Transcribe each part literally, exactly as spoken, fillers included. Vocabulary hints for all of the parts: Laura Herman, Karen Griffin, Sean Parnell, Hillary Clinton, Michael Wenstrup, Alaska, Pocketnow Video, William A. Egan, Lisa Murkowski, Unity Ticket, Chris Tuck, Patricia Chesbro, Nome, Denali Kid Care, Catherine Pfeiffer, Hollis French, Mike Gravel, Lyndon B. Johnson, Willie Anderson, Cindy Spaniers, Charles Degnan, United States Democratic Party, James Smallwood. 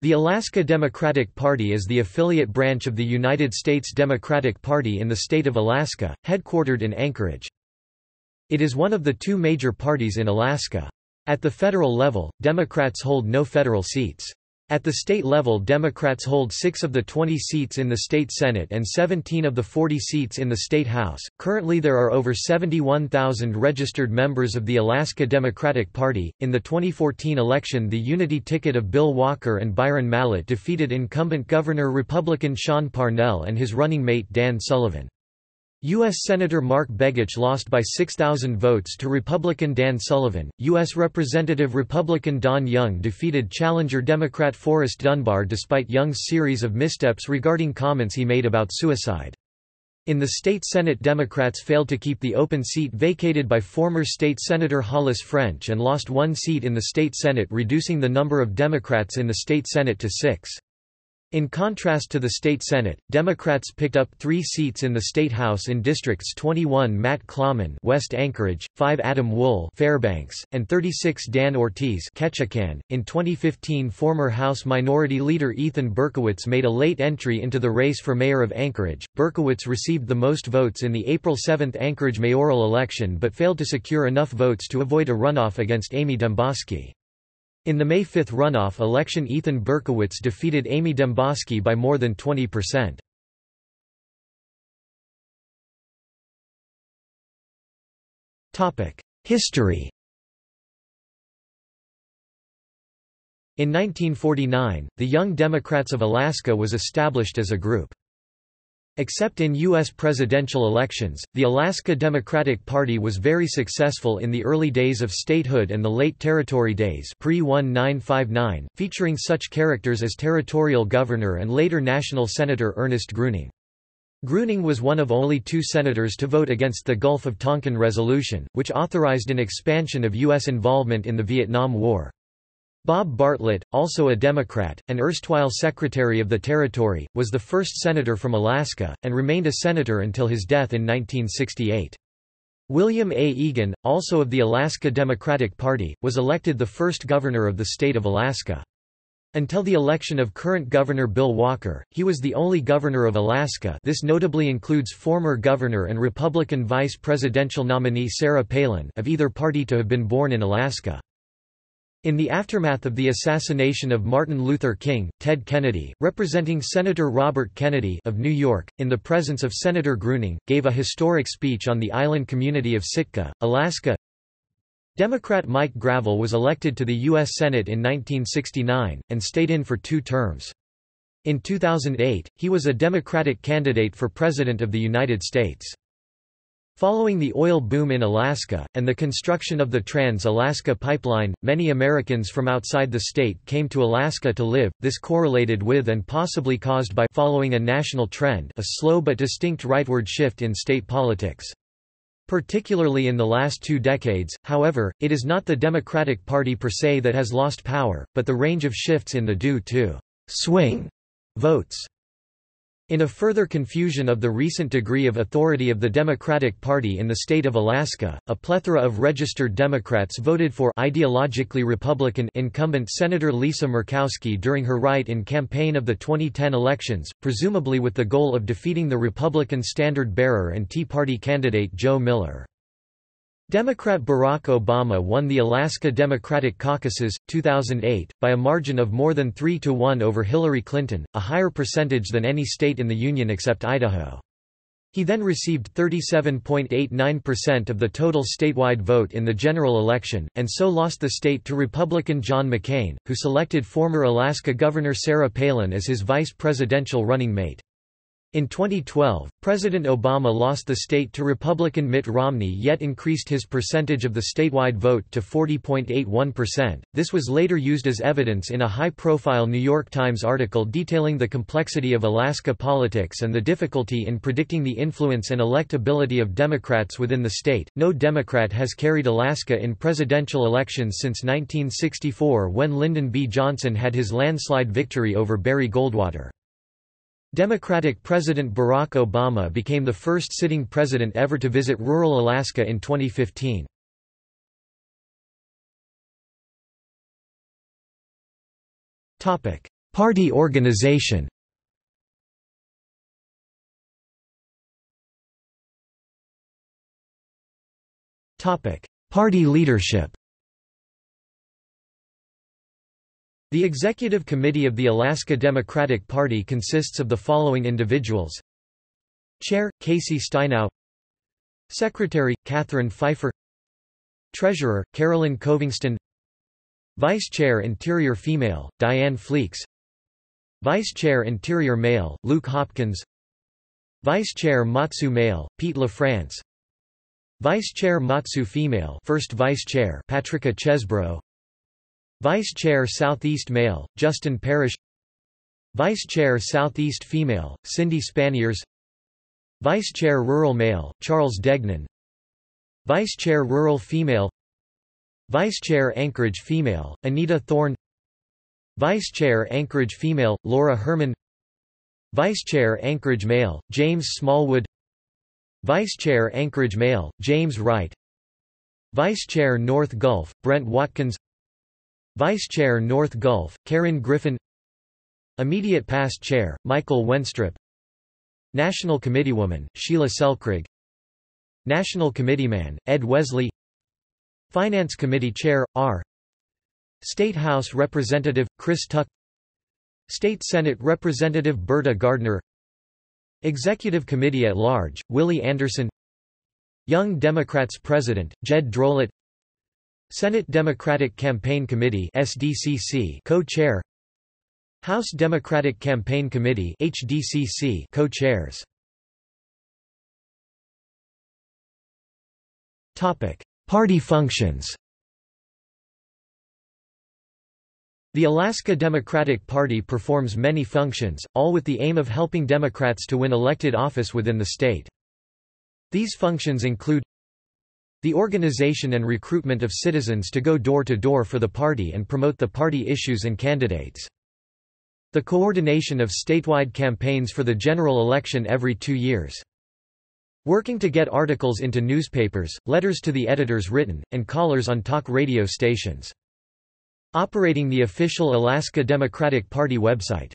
The Alaska Democratic Party is the affiliate branch of the United States Democratic Party in the state of Alaska, headquartered in Anchorage. It is one of the two major parties in Alaska. At the federal level, Democrats hold no federal seats. At the state level, Democrats hold six of the twenty seats in the state Senate and seventeen of the forty seats in the state House. Currently, there are over seventy-one thousand registered members of the Alaska Democratic Party. In the twenty fourteen election, the unity ticket of Bill Walker and Byron Mallott defeated incumbent Governor Republican Sean Parnell and his running mate Dan Sullivan. U S Senator Mark Begich lost by six thousand votes to Republican Dan Sullivan. U S Representative Republican Don Young defeated challenger Democrat Forrest Dunbar despite Young's series of missteps regarding comments he made about suicide. In the state Senate, Democrats failed to keep the open seat vacated by former state Senator Hollis French and lost one seat in the state Senate, reducing the number of Democrats in the state Senate to six. In contrast to the state Senate, Democrats picked up three seats in the state House in districts twenty-one Matt Claman, West Anchorage, five Adam Wool, Fairbanks, and thirty-six Dan Ortiz, Ketchikan. In twenty fifteen, former House Minority Leader Ethan Berkowitz made a late entry into the race for mayor of Anchorage. Berkowitz received the most votes in the April seventh Anchorage mayoral election but failed to secure enough votes to avoid a runoff against Amy Demboski. In the May fifth runoff election, Ethan Berkowitz defeated Amy Demboski by more than twenty percent. History. In nineteen forty-nine, the Young Democrats of Alaska was established as a group. Except in U S presidential elections, the Alaska Democratic Party was very successful in the early days of statehood and the late territory days pre nineteen fifty-nine, featuring such characters as territorial governor and later national senator Ernest Gruning. Gruning was one of only two senators to vote against the Gulf of Tonkin Resolution, which authorized an expansion of U S involvement in the Vietnam War. Bob Bartlett, also a Democrat, and erstwhile Secretary of the Territory, was the first senator from Alaska, and remained a senator until his death in nineteen sixty-eight. William A. Egan, also of the Alaska Democratic Party, was elected the first governor of the state of Alaska. Until the election of current Governor Bill Walker, he was the only governor of Alaska. This notably includes former governor and Republican vice presidential nominee Sarah Palin of either party to have been born in Alaska. In the aftermath of the assassination of Martin Luther King, Ted Kennedy, representing Senator Robert Kennedy of New York, in the presence of Senator Gruning, gave a historic speech on the island community of Sitka, Alaska. Democrat Mike Gravel was elected to the U S Senate in nineteen sixty-nine, and stayed in for two terms. In two thousand eight, he was a Democratic candidate for President of the United States. Following the oil boom in Alaska, and the construction of the Trans-Alaska Pipeline, many Americans from outside the state came to Alaska to live. This correlated with and possibly caused by, following a national trend, a slow but distinct rightward shift in state politics. Particularly in the last two decades, however, it is not the Democratic Party per se that has lost power, but the range of shifts in the due to swing votes. In a further confusion of the recent degree of authority of the Democratic Party in the state of Alaska, a plethora of registered Democrats voted for ideologically Republican incumbent Senator Lisa Murkowski during her write-in campaign of the twenty ten elections, presumably with the goal of defeating the Republican standard-bearer and Tea Party candidate Joe Miller. Democrat Barack Obama won the Alaska Democratic Caucuses, two thousand eight, by a margin of more than three to one over Hillary Clinton, a higher percentage than any state in the Union except Idaho. He then received thirty-seven point eight nine percent of the total statewide vote in the general election, and so lost the state to Republican John McCain, who selected former Alaska Governor Sarah Palin as his vice presidential running mate. In twenty twelve, President Obama lost the state to Republican Mitt Romney, yet increased his percentage of the statewide vote to forty point eight one percent. This was later used as evidence in a high-profile New York Times article detailing the complexity of Alaska politics and the difficulty in predicting the influence and electability of Democrats within the state. No Democrat has carried Alaska in presidential elections since nineteen sixty-four, when Lyndon B. Johnson had his landslide victory over Barry Goldwater. Democratic President Barack Obama became the first sitting president ever to visit rural Alaska in twenty fifteen. Topic: Party organization. Party leadership. The Executive Committee of the Alaska Democratic Party consists of the following individuals: Chair, Casey Steinau; Secretary, Catherine Pfeiffer; Treasurer, Carolyn Covingston; Vice Chair Interior Female, Diane Fleeks; Vice Chair Interior Male, Luke Hopkins; Vice Chair Matsu Male, Pete LaFrance; Vice Chair Matsu Female, First Vice Chair Patricia Chesbro; Vice Chair Southeast Male, Justin Parrish; Vice Chair Southeast Female, Cindy Spaniers; Vice Chair Rural Male, Charles Degnan; Vice Chair Rural Female; Vice Chair Anchorage Female, Anita Thorne; Vice Chair Anchorage Female, Laura Herman; Vice Chair Anchorage Male, James Smallwood; Vice Chair Anchorage Male, James Wright; Vice Chair North Gulf, Brent Watkins; Vice Chair North Gulf, Karen Griffin; Immediate Past Chair, Michael Wenstrup; National Committeewoman, Sheila Selkrig; National Committeeman, Ed Wesley; Finance Committee Chair, R. State House Representative, Chris Tuck; State Senate Representative, Berta Gardner; Executive Committee at Large, Willie Anderson; Young Democrats President, Jed Drollet; Senate Democratic Campaign Committee (S D C C) co-chair; House Democratic Campaign Committee (H D C C) co-chairs. Topic: Party functions. The Alaska Democratic Party performs many functions, all with the aim of helping Democrats to win elected office within the state. These functions include the organization and recruitment of citizens to go door-to-door for the party and promote the party issues and candidates. The coordination of statewide campaigns for the general election every two years. Working to get articles into newspapers, letters to the editors written, and callers on talk radio stations. Operating the official Alaska Democratic Party website.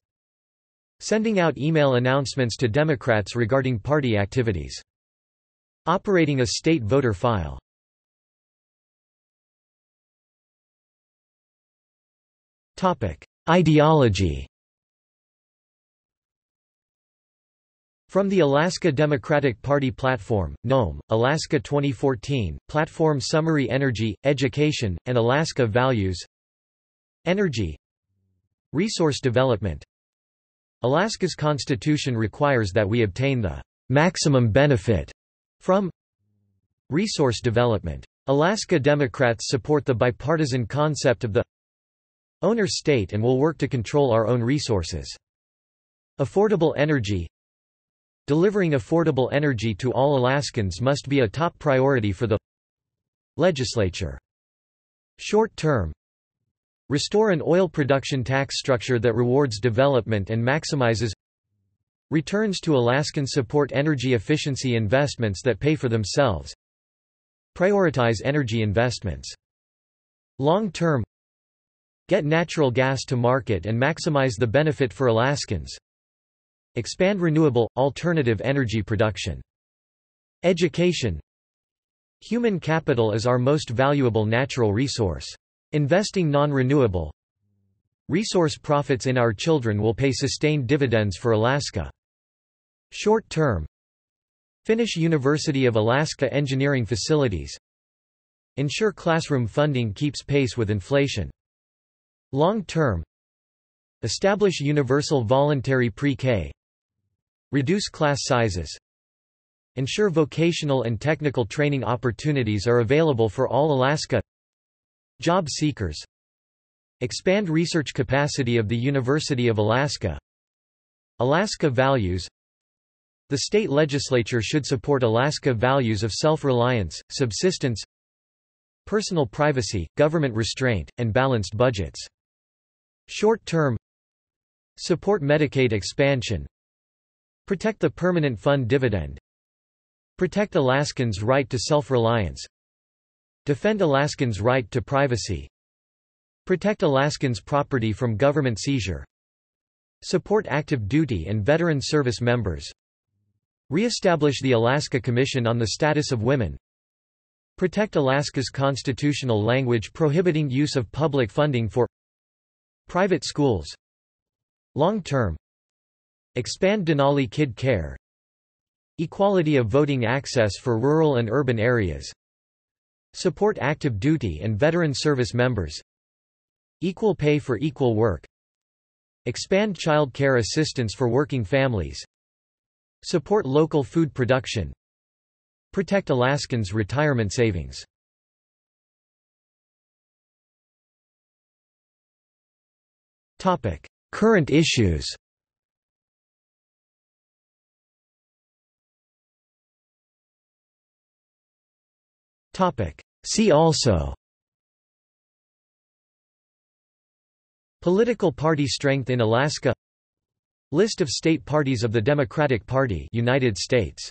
Sending out email announcements to Democrats regarding party activities. Operating a state voter file. Topic: Ideology. From the Alaska Democratic Party platform, Nome, Alaska twenty fourteen, platform summary: energy, education, and Alaska values. Energy, resource development. Alaska's constitution requires that we obtain the maximum benefit from resource development. Alaska Democrats support the bipartisan concept of the owner state and will work to control our own resources. Affordable energy. Delivering affordable energy to all Alaskans must be a top priority for the legislature. Short term. Restore an oil production tax structure that rewards development and maximizes returns to Alaskans. Support energy efficiency investments that pay for themselves. Prioritize energy investments. Long term. Get natural gas to market and maximize the benefit for Alaskans. Expand renewable, alternative energy production. Education. Human capital is our most valuable natural resource. Investing non-renewable resource profits in our children will pay sustained dividends for Alaska. Short term. Finish University of Alaska engineering facilities. Ensure classroom funding keeps pace with inflation. Long term. Establish universal voluntary pre-K. Reduce class sizes. Ensure vocational and technical training opportunities are available for all Alaska job seekers. Expand research capacity of the University of Alaska. Alaska values. The state legislature should support Alaska values of self-reliance, subsistence, personal privacy, government restraint, and balanced budgets. Short term. Support Medicaid expansion. Protect the permanent fund dividend. Protect Alaskans' right to self-reliance. Defend Alaskans' right to privacy. Protect Alaskans' property from government seizure. Support active duty and veteran service members. Re-establish the Alaska Commission on the Status of Women. Protect Alaska's constitutional language prohibiting use of public funding for private schools. Long-term. Expand Denali Kid Care. Equality of voting access for rural and urban areas. Support active duty and veteran service members. Equal pay for equal work. Expand child care assistance for working families. Support local food production. Protect Alaskans' retirement savings. Topic: Current issues. Topic: See also. Political party strength in Alaska. List of state parties of the Democratic Party, United States.